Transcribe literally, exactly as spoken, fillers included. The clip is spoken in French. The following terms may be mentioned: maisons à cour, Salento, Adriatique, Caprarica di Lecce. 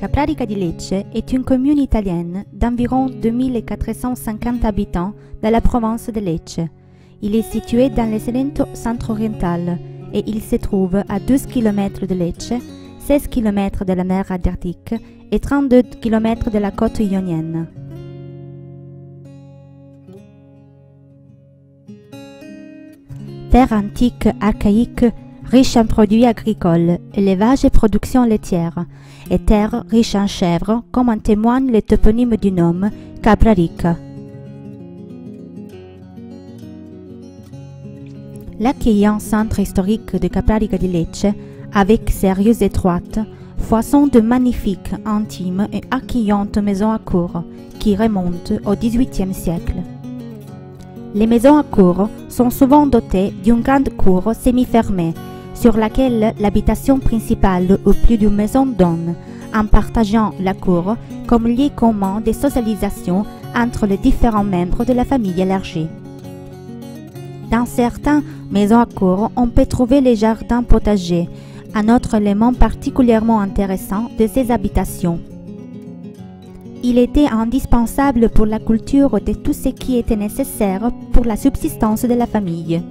Caprarica di Lecce est une commune italienne d'environ deux mille quatre cent cinquante habitants dans la province de Lecce. Il est situé dans le Salento centre-oriental et il se trouve à douze kilomètres de Lecce, seize kilomètres de la mer Adriatique et trente-deux kilomètres de la côte ionienne. Terre antique archaïque, riche en produits agricoles, élevage et production laitière, et terre riche en chèvres, comme en témoigne le toponyme du nom Caprarica. L'accueillant centre historique de Caprarica di Lecce, avec ses rues étroites, façon de magnifiques, intimes et accueillantes maisons à cour qui remontent au dix-huitième siècle. Les maisons à cour sont souvent dotées d'une grande cour semi-fermée sur laquelle l'habitation principale ou plus d'une maison donne, en partageant la cour comme lieu commun de socialisation entre les différents membres de la famille élargie. Dans certaines maisons à cour, on peut trouver les jardins potagers, un autre élément particulièrement intéressant de ces habitations. Il était indispensable pour la culture de tout ce qui était nécessaire pour la subsistance de la famille.